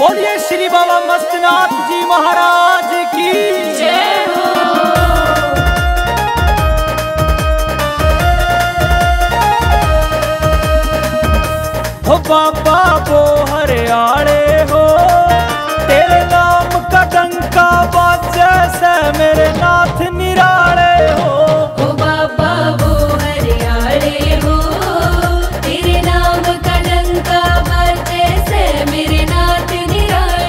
बोलिए श्री बाबा मस्तनाथ जी महाराज की जय हो। बाबा बोहर आले हो, तेरे नाम का डंका बाजे से मेरे नाथ निराले हो। बाबा बोहर आले हो, तेरे नाम का डंका बाजे से मेरे नाथ निराले हो। बाबा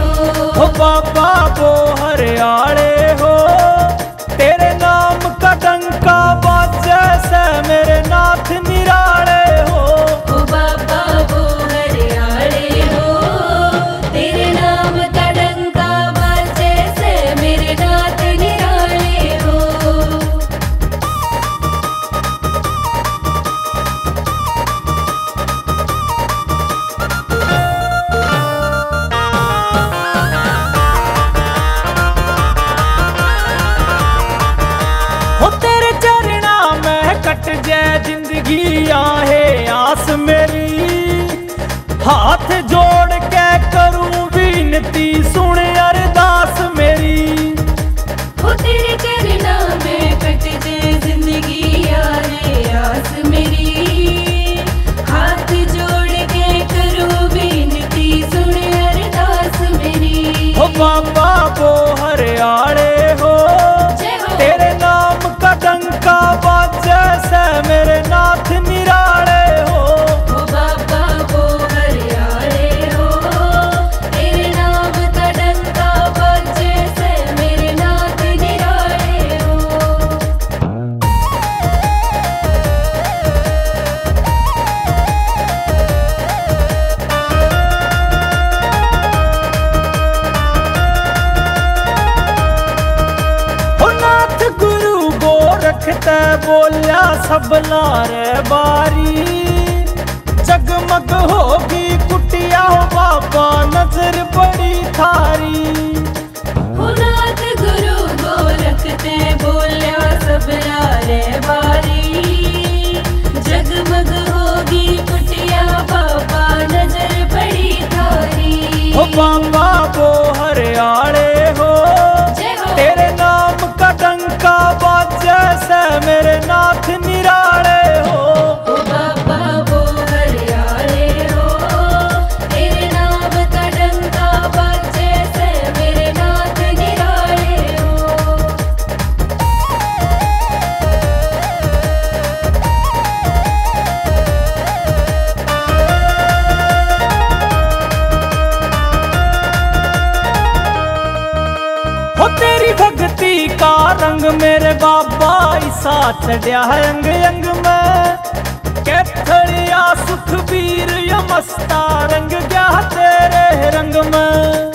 बोहर आले हो, तेरे नाम का डंका बाजे से मेरे नाथ निराले हो। जिंदगी आहे आस मेरी, हाथ जोड़ के करूं विनती सुन अरदास मेरी। हो तेरे चरणा में कट जाए जिंदगी आहे आस मेरी, हाथ जोड़ के करूं विनती सुन अरदास मेरी। हो बाबा बोहर आले हो, तेरे नाम का डंका बाजे से मेरे नाथ निराले हो। बाबा बोहर आले हो, तेरे नाम का डंका बाजे से मेरे नाथ निराले हो। हो नाथ गुरु रखते बोलिया सब लारे बारी, जगमग होगी कुटिया हो बाबा नजर बड़ी थारी। हो नाथ गुरु गोरखते बोलिया सब लारे बारी, जगमग होगी कुटिया बाबा नजर बड़ी थारी। हो बाबा बोहर आले हो, तेरे नाम का डंका बाजे से मेरे नाथ निराले हो। बाबा बोहर आले हो, तेरे नाम का डंका बाजे से मेरे नाथ निराले हो। तेरी भक्ति का रंग मेरे बाबा ईसा चढ़िया है अंग अंग में, कैथलिया सुखबीर यमस्ता रंग गया तेरे रंग में।